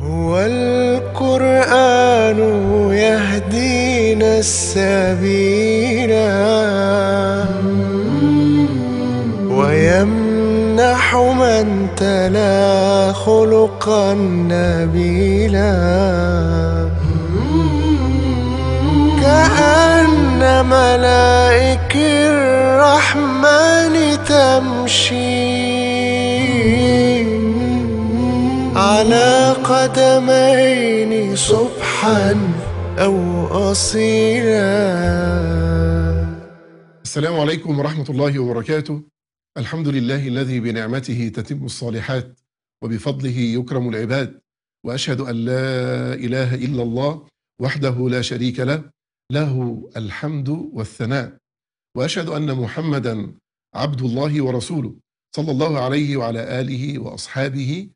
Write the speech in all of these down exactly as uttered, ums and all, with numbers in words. هو القرآن يهدينا السبيل ويمنح من تلا خلقا نبيلا كأن ملائك الرحمن تمشي على قدمين صبحا أو أصيلا. السلام عليكم ورحمة الله وبركاته. الحمد لله الذي بنعمته تتم الصالحات وبفضله يكرم العباد، وأشهد أن لا إله إلا الله وحده لا شريك له له الحمد والثناء، وأشهد أن محمدا عبد الله ورسوله صلى الله عليه وعلى آله وأصحابه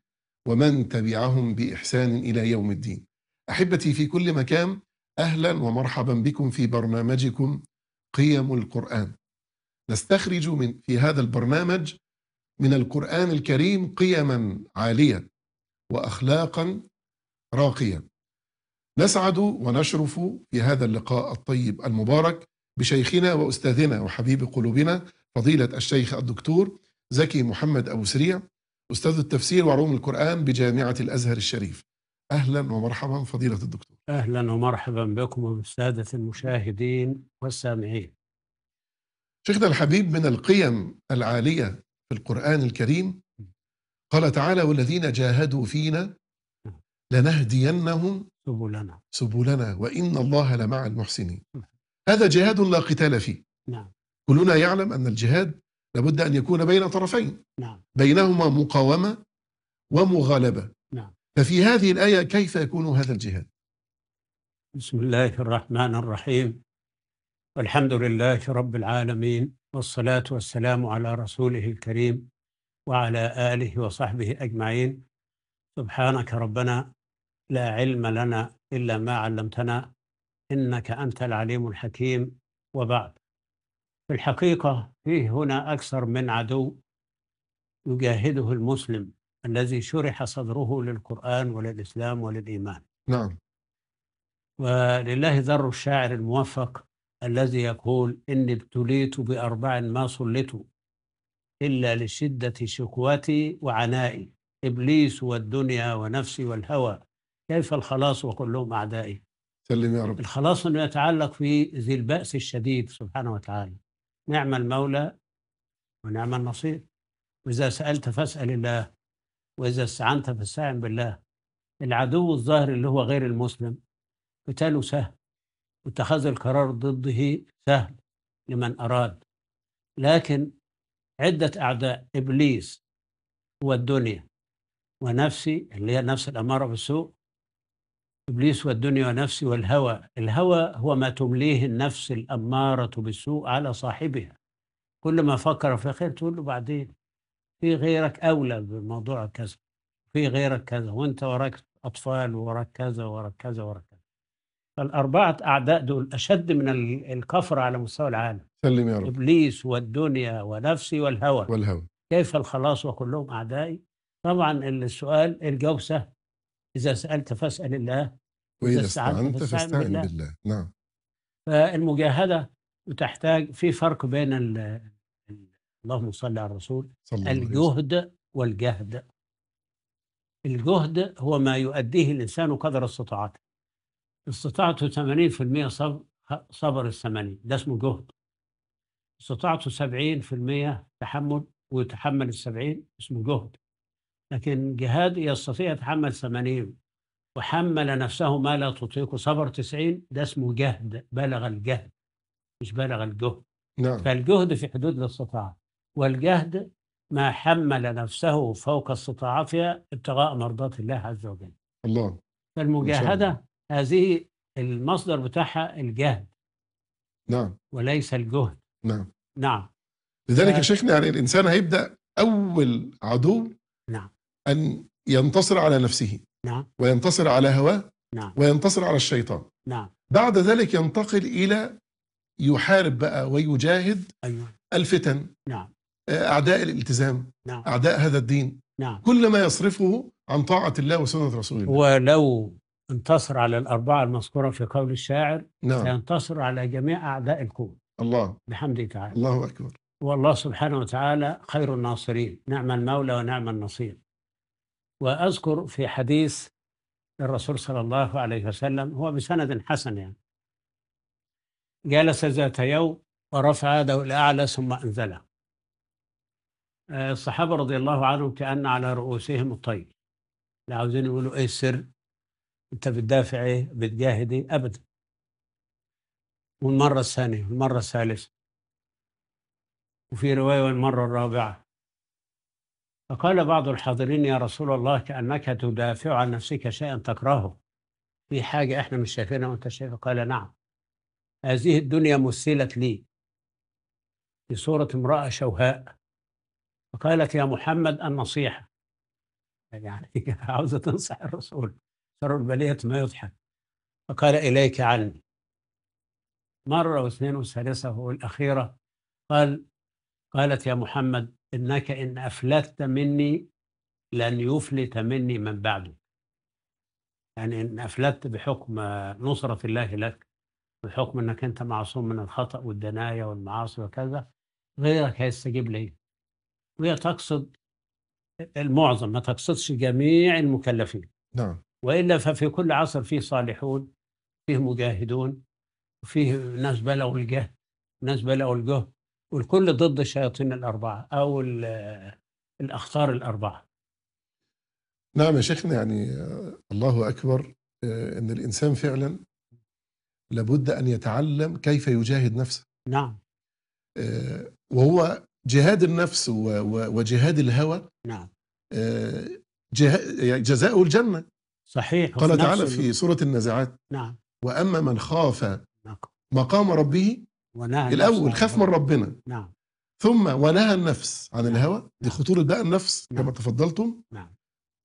ومن تبعهم بإحسان إلى يوم الدين. أحبتي في كل مكان، أهلا ومرحبا بكم في برنامجكم قيم القرآن. نستخرج من في هذا البرنامج من القرآن الكريم قيما عالية وأخلاقا راقية. نسعد ونشرف في هذا اللقاء الطيب المبارك بشيخنا وأستاذنا وحبيب قلوبنا فضيلة الشيخ الدكتور زكي محمد أبو سريع، أستاذ التفسير وعلوم القرآن بجامعة الأزهر الشريف. أهلا ومرحبا فضيلة الدكتور. أهلا ومرحبا بكم وبالسادة المشاهدين والسامعين. شيخنا الحبيب، من القيم العالية في القرآن الكريم قال تعالى: والذين جاهدوا فينا لنهدينهم سبلنا سبلنا وإن الله لمع المحسنين. هذا جهاد لا قتال فيه. نعم. كلنا يعلم أن الجهاد لابد أن يكون بين طرفين. نعم. بينهما مقاومة ومغالبة. نعم. ففي هذه الآية كيف يكون هذا الجهاد؟ بسم الله الرحمن الرحيم، والحمد لله رب العالمين، والصلاة والسلام على رسوله الكريم وعلى آله وصحبه أجمعين. سبحانك ربنا لا علم لنا إلا ما علمتنا إنك أنت العليم الحكيم. وبعد، في الحقيقة فيه هنا أكثر من عدو يجاهده المسلم الذي شرح صدره للقرآن وللإسلام وللإيمان. نعم. ولله ذر الشاعر الموفق الذي يقول: إني ابتليت بأربع ما صليت إلا لشدة شكوتي وعنائي، إبليس والدنيا ونفسي والهوى، كيف الخلاص وكلهم أعدائي. سلم يا رب. الخلاص أنه يتعلق في ذي البأس الشديد سبحانه وتعالى، نعم المولى ونعم النصير، وإذا سألت فاسأل الله، وإذا استعنت فاستعن بالله. العدو الظاهر اللي هو غير المسلم قتاله سهل، واتخاذ القرار ضده سهل لمن أراد، لكن عدة أعداء: إبليس والدنيا ونفسي اللي هي نفس الأمارة بالسوء، إبليس والدنيا ونفسي والهوى. الهوى هو ما تمليه النفس الأمارة بالسوء على صاحبها، كل ما فكر في خير تقول له بعدين، في غيرك أولى بالموضوع كذا، في غيرك كذا، وانت وراك أطفال وراك كذا وراك كذا وراك كذا. فالأربعة أعداء دول أشد من الكفر على مستوى العالم. سلم يا رب. إبليس والدنيا ونفسي والهوى والهوى كيف الخلاص وكلهم أعدائي. طبعا السؤال الجواب سهل، إذا سألت فاسأل الله وإذا استعنت فاستعن بالله. بالله. نعم. فالمجاهدة وتحتاج في فرق بين ال ال اللهم صل على الرسول الجهد والجهد. الجهد هو ما يؤديه الإنسان قدر استطاعته، استطاعته ثمانين بالمئة صبر، صبر الثمانين ده اسمه جهد. استطاعته سبعين بالمئة تحمل ويتحمل السبعين اسمه جهد. لكن جهاد يستطيع يتحمل ثمانين وحمل نفسه ما لا تطيق صبر تسعين، ده اسمه جهد، بلغ الجهد مش بلغ الجهد. نعم. فالجهد في حدود الاستطاعة، والجهد ما حمل نفسه فوق استطاعتها ابتغاء مرضات الله عز وجل. الله. فالمجاهدة هذه المصدر بتاعها الجهد. نعم. وليس الجهد. نعم. نعم. لذلك يا ف... شيخنا يعني الإنسان هيبدأ أول عدو. نعم. أن ينتصر على نفسه. نعم. وينتصر على هواه. نعم. وينتصر على الشيطان. نعم. بعد ذلك ينتقل إلى يحارب بقى ويجاهد. أيوة. الفتن. نعم. أعداء الالتزام، نعم. أعداء هذا الدين، نعم. كل ما يصرفه عن طاعة الله وسنة رسوله. ولو انتصر على الأربعة المذكورة في قول الشاعر، نعم. سينتصر على جميع أعداء الكون الله بحمده تعالى. الله أكبر. والله سبحانه وتعالى خير الناصرين، نعم المولى ونعم النصير. وأذكر في حديث الرسول صلى الله عليه وسلم، هو بسند حسن يعني، جلس ذات يوم ورفع يده إلى أعلى ثم أنزله. الصحابة رضي الله عنهم كأن على رؤوسهم الطير، لا عاوزين يقولوا إيه السر، أنت بتدافع إيه، بتجاهد إيه، أبدا. والمرة الثانية والمرة الثالثة وفي رواية والمرة الرابعة. فقال بعض الحاضرين يا رسول الله كأنك تدافع عن نفسك شيئا تكرهه، في حاجة إحنا مش شايفينها وأنت شايفها. قال نعم، هذه الدنيا مثلت لي في صورة امرأة شوهاء، فقالت يا محمد النصيحة، يعني عاوزة تنصح الرسول، شر البلية ما يضحك. فقال إليك عني. مرة واثنين وثالثة والأخيرة قال قالت يا محمد إنك إن أفلتت مني لن يفلت مني من بعدك، يعني إن أفلتت بحكم نصرة الله لك، بحكم أنك أنت معصوم من الخطأ والدناية والمعاصي وكذا، غيرك هيستجيب لي. وهي تقصد المعظم، ما تقصدش جميع المكلفين، نعم. وإلا ففي كل عصر فيه صالحون، فيه مجاهدون، وفيه ناس بلغوا الجهد، ناس بلغوا الجهد، والكل ضد الشياطين الأربعة أو الأخطار الأربعة. نعم يا شيخنا، يعني الله أكبر، إن الإنسان فعلا لابد أن يتعلم كيف يجاهد نفسه، نعم. وهو جهاد النفس وجهاد الهوى، نعم، جزاؤه الجنة، صحيح. قال تعالى في سورة النازعات، نعم، وأما من خاف مقام ربه، الأول خاف من ربنا، نعم، ثم ونهى النفس عن نعم. الهوى، دي خطورة بقى النفس، نعم. كما تفضلتم، نعم.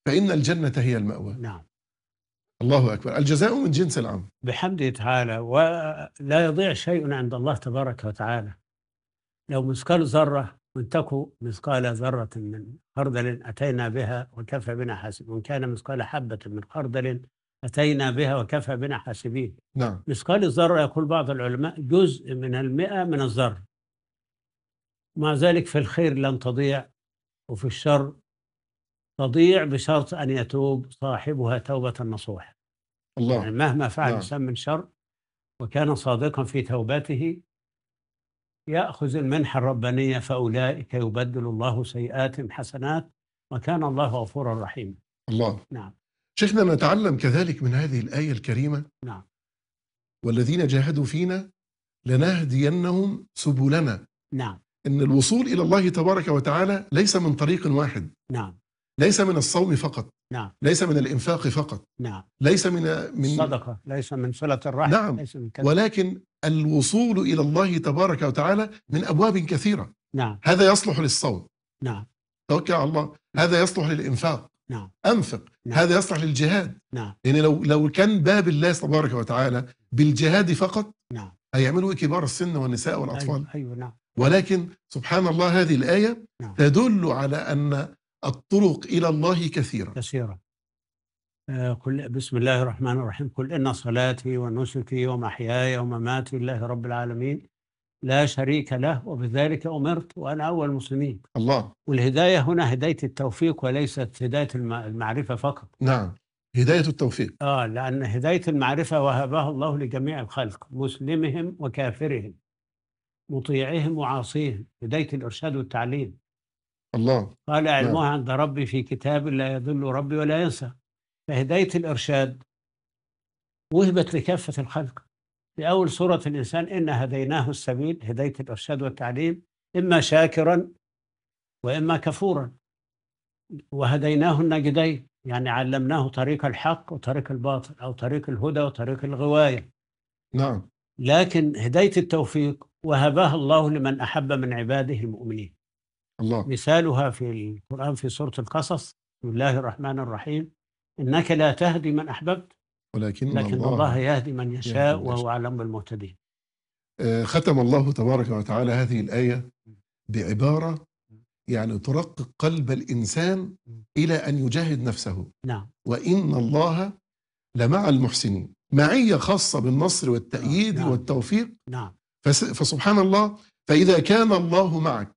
فإن الجنة هي المأوى، نعم. الله أكبر. الجزاء من جنس العمل بحمده تعالى، ولا يضيع شيء عند الله تبارك وتعالى. لو مثقال ذرة، وإن تك مثقال ذرة من خردل أتينا بها وكفى بنا حاسبين، وإن كان مثقال حبة من خردل أتينا بها وكفى بنا حاسبين، نعم. مثقال الذرة يقول بعض العلماء جزء من المئة من الذرة. مع ذلك في الخير لن تضيع، وفي الشر تضيع بشرط أن يتوب صاحبها توبة نصوحة. الله. يعني مهما فعل الإنسان من شر وكان صادقا في توبته يأخذ المنحة الربانية، فأولئك يبدل الله سيئات حسنات وكان الله غفورا رحيما. الله. نعم. شيخنا، نتعلم كذلك من هذه الآية الكريمة، نعم، والذين جاهدوا فينا لنهدينهم سبلنا، نعم، إن الوصول إلى الله تبارك وتعالى ليس من طريق واحد، نعم، ليس من الصوم فقط، نعم، ليس من الإنفاق فقط، نعم، ليس من من صدقة، ليس من صلة الرحم، نعم، ليس من كذا، ولكن الوصول إلى الله تبارك وتعالى من أبواب كثيرة، نعم. هذا يصلح للصوم، نعم، توكل على الله، هذا يصلح للإنفاق، نعم، أنفق، نعم. هذا يصلح للجهاد، نعم. يعني لو لو كان باب الله تبارك وتعالى بالجهاد فقط، نعم، هيعملوا كبار السن والنساء والأطفال، أيوة. أيوة. نعم. ولكن سبحان الله هذه الآية، نعم، تدل على أن الطرق إلى الله كثيرة كثيرة. آه قل بسم الله الرحمن الرحيم، قل إن صلاتي ونسكي ومحياي ومماتي لله رب العالمين لا شريك له وبذلك أمرت وأنا أول المسلمين. الله. والهداية هنا هداية التوفيق وليست هداية المعرفة فقط، نعم، هداية التوفيق، آه لأن هداية المعرفة وهبها الله لجميع الخلق، مسلمهم وكافرهم، مطيعهم وعاصيهم، هداية الإرشاد والتعليم. الله. قال علمها عند ربي في كتاب لا يضل ربي ولا ينسى. فهداية الإرشاد وهبت لكافة الخلق. في أول سورة الإنسان إن هديناه السبيل، هداية الإرشاد والتعليم، إما شاكرا وإما كفورا. وهديناه النجدين، يعني علمناه طريق الحق وطريق الباطل، أو طريق الهدى وطريق الغواية. نعم. لكن هداية التوفيق وهبها الله لمن أحب من عباده المؤمنين. الله. مثالها في القرآن في سورة القصص، بسم الله الرحمن الرحيم، إنك لا تهدي من أحببت ولكن, ولكن الله, الله يهدي من يشاء وهو أعلم بالمهتدين. ختم الله تبارك وتعالى هذه الآية بعبارة يعني ترقق قلب الإنسان إلى أن يجاهد نفسه. نعم. وإن الله لمع المحسنين، معية خاصة بالنصر والتأييد. نعم. والتوفيق. نعم. فسبحان الله، فإذا كان الله معك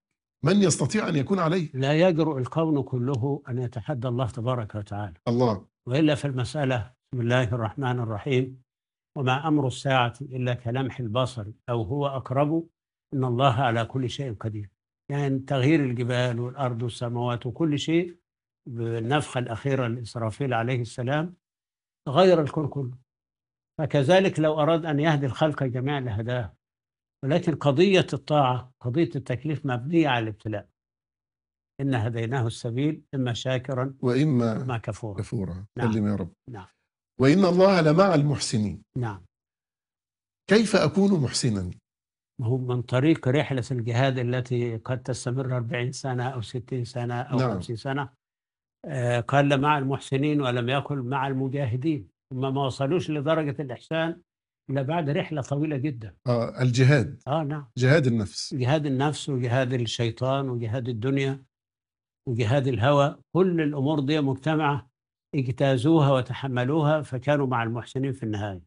من يستطيع أن يكون عليه؟ لا يجرؤ الكون كله أن يتحدى الله تبارك وتعالى. الله. وإلا في المسألة، بسم الله الرحمن الرحيم، وما أمر الساعة إلا كلمح البصر أو هو أقرب إن الله على كل شيء قدير. يعني تغيير الجبال والأرض والسماوات وكل شيء بالنفخة الأخيرة لإسرافيل عليه السلام غير الكون كله. فكذلك لو أراد أن يهدي الخلق جميعا لهداه، ولكن قضية الطاعة قضية التكليف مبنية على الابتلاء. إن هديناه السبيل إما شاكرا وإما إما كفورا, كفورا. نعم. كلم يا رب. نعم. وإن الله لمع المحسنين. نعم. كيف أكون محسنا؟ هو من طريق رحلة الجهاد التي قد تستمر أربعين سنة أو ستين سنة أو نعم. خمسين سنة. آه قال مع المحسنين ولم يقل مع المجاهدين، هم ما وصلوش لدرجة الإحسان إلا بعد رحلة طويلة جدا. آه الجهاد. آه نعم. جهاد النفس. جهاد النفس وجهاد الشيطان وجهاد الدنيا وجهاد الهوى، كل الأمور دي مجتمعة اجتازوها وتحملوها، فكانوا مع المحسنين في النهاية.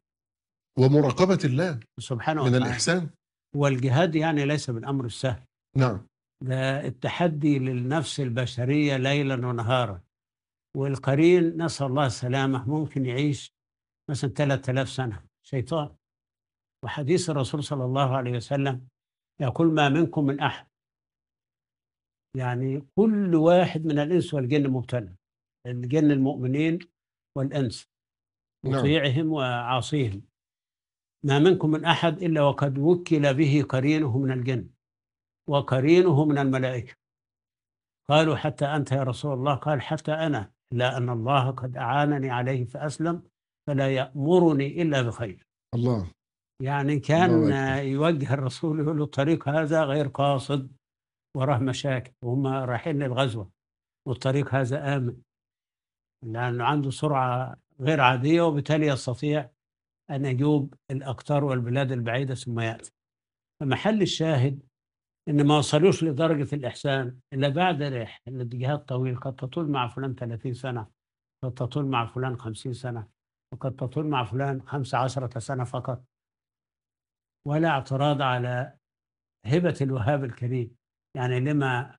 ومراقبة الله سبحانه وتعالى من الإحسان. والجهاد يعني ليس بالأمر السهل. نعم. ده التحدي للنفس البشرية ليلا ونهارا. والقرين نسأل الله السلامة ممكن يعيش مثلا ثلاثة آلاف سنة شيطان. وحديث الرسول صلى الله عليه وسلم يقول ما منكم من أحد، يعني كل واحد من الإنس والجن مبتلى، الجن المؤمنين والإنس مطيعهم وعاصيهم. ما منكم من أحد إلا وقد وكل به قرينه من الجن وقرينه من الملائكة. قالوا حتى أنت يا رسول الله؟ قال حتى أنا، إلا أن الله قد أعانني عليه فأسلم فلا يأمرني إلا بخير. الله. يعني كان الله يوجه الرسول يقول له الطريق هذا غير قاصد وراه مشاكل، وهم رايحين للغزوة، والطريق هذا آمن لأنه عنده سرعة غير عادية، وبالتالي يستطيع أن يجوب الأقطار والبلاد البعيدة ثم يأتي. فمحل الشاهد إن ما وصلوش لدرجة الإحسان إلا بعد ريح الجهاد طويل، قد تطول مع فلان ثلاثين سنة، قد تطول مع فلان خمسين سنة، وقد تطول مع فلان خمس عشرة سنة فقط. ولا اعتراض على هبة الوهاب الكريم، يعني لما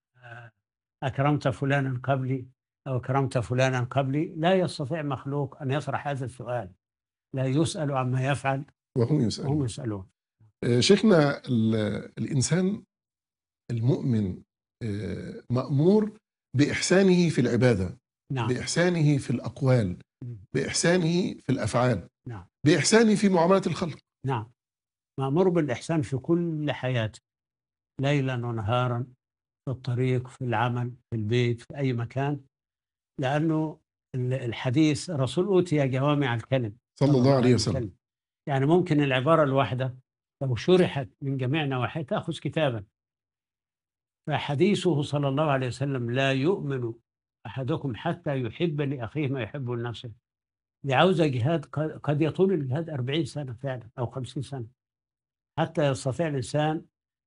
أكرمت فلانا قبلي أو أكرمت فلانا قبلي. لا يستطيع مخلوق أن يطرح هذا السؤال، لا يسأل عما يفعل وهم يسألون, وهم يسألون. شيخنا، الإنسان المؤمن مأمور بإحسانه في العبادة. نعم. بإحسانه في الأقوال، بإحسانه في الأفعال. نعم. بإحسانه في معاملة الخلق. نعم. مأمور بالإحسان في كل حياته ليلا ونهارا، في الطريق، في العمل، في البيت، في أي مكان. لأنه الحديث رسول أوتي جوامع الكلم صلى الله عليه وسلم، يعني ممكن العبارة الواحدة لو شرحت من جميع نواحيها تأخذ كتابا. فحديثه صلى الله عليه وسلم لا يؤمن أحدكم حتى يحب لأخيه ما يحب لنفسه، لعوزة جهاد قد يطول الجهاد أربعين سنة فعلا أو خمسين سنة حتى يستطيع الإنسان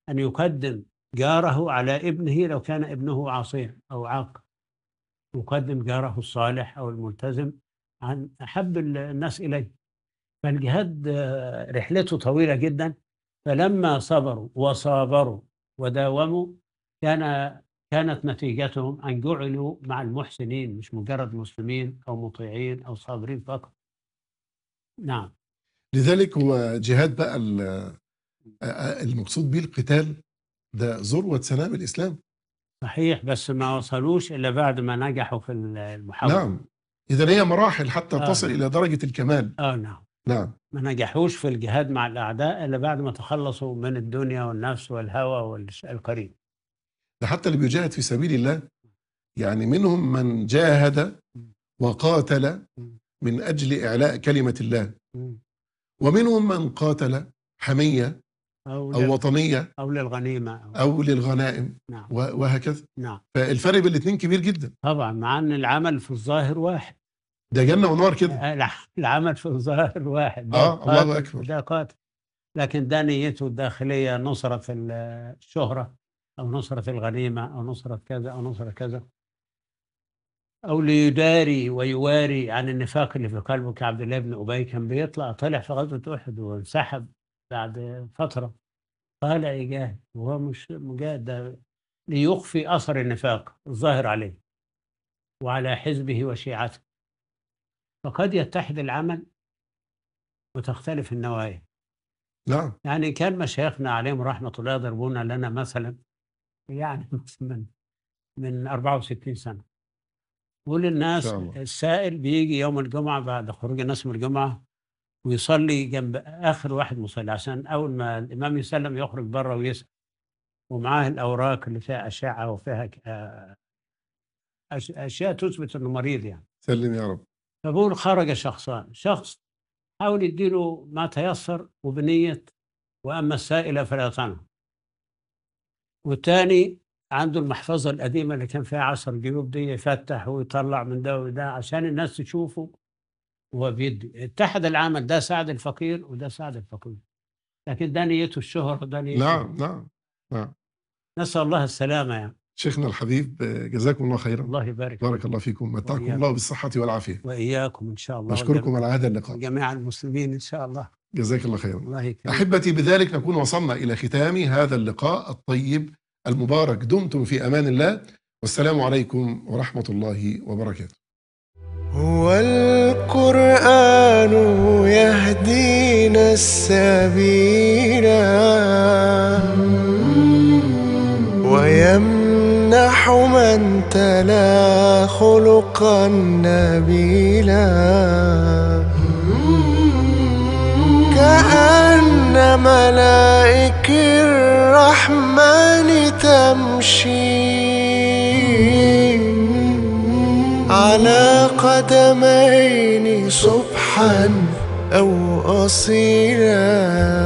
أن يقدم جاره على ابنه لو كان ابنه عاصيا أو عاق، يقدم جاره الصالح أو الملتزم عن أحب الناس إليه. فالجهاد رحلته طويلة جدا، فلما صبروا وصابروا وداوموا كان كانت نتيجتهم أن جعلوا مع المحسنين، مش مجرد مسلمين أو مطيعين أو صابرين فقط. نعم. لذلك هو جهاد بقى المقصود به القتال، ده ذروة سنام الإسلام. صحيح، بس ما وصلوش إلا بعد ما نجحوا في المحاولة. نعم. إذا هي مراحل حتى آه. تصل إلى درجة الكمال. آه نعم. نعم. ما نجحوش في الجهاد مع الأعداء إلا بعد ما تخلصوا من الدنيا والنفس والهوى والقرين. ده حتى اللي بيجاهد في سبيل الله، يعني منهم من جاهد وقاتل من أجل إعلاء كلمة الله، ومنهم من قاتل حمية أو, أو وطنية أو للغنيمة أو, أو للغنائم. نعم. وهكذا. نعم. فالفرق بين الاثنين كبير جدا طبعا، مع أن العمل في الظاهر واحد. ده جنة ونار كده، العمل في الظاهر واحد. ده آه الله أكبر. ده قاتل، لكن ده نيته الداخلية نصرة الشهرة أو نصرة الغنيمة أو نصرة كذا أو نصرة كذا، أو ليداري ويواري عن النفاق اللي في قلبه. كعبد الله بن أبي كان بيطلع، طلع في غزوة أحد وانسحب بعد فترة، طالع يجاهد وهو مش مجاهد، ده ليخفي أثر النفاق الظاهر عليه وعلى حزبه وشيعته. فقد يتحد العمل وتختلف النوايا. نعم. يعني كان مشايخنا عليهم رحمة الله يضربون لنا مثلا، يعني من من أربعة وستين سنة، يقول الناس السائل بيجي يوم الجمعة بعد خروج الناس من الجمعة ويصلي جنب آخر واحد مصلي، عشان أول ما الإمام يسلم يخرج بره ويسأل، ومعاه الأوراق اللي فيها أشعة وفيها أشياء تثبت إنه مريض يعني. سلم يا رب. فبقول خرج شخصان، شخص حاول يديله ما تيسر وبنية وأما السائلة فلا تنهر، والتاني عنده المحفظة القديمة اللي كان فيها عشر جيوب دي، يفتح ويطلع من ده وده عشان الناس تشوفه وهو بيدي. اتحد العمل، ده ساعد الفقير وده ساعد الفقير، لكن ده نيته الشهرة وده نيته. نعم نعم نعم. نسأل الله السلامة يعني. شيخنا الحبيب جزاكم الله خيرا. الله يبارك. بارك الله فيكم، متعكم الله بالصحة والعافية. وإياكم إن شاء الله. نشكركم على هذا اللقاء. جميع المسلمين إن شاء الله. جزاك الله خيرا. الله يكرمك. أحبتي، بذلك نكون وصلنا إلى ختام هذا اللقاء الطيب المبارك. دمتم في أمان الله، والسلام عليكم ورحمة الله وبركاته. هو القرآن يهدينا السبيل ويمنح من تلا خلقا نبيلا، كأن ملائك الرحمن تمشي على قدمين صبحا أو أصيلا.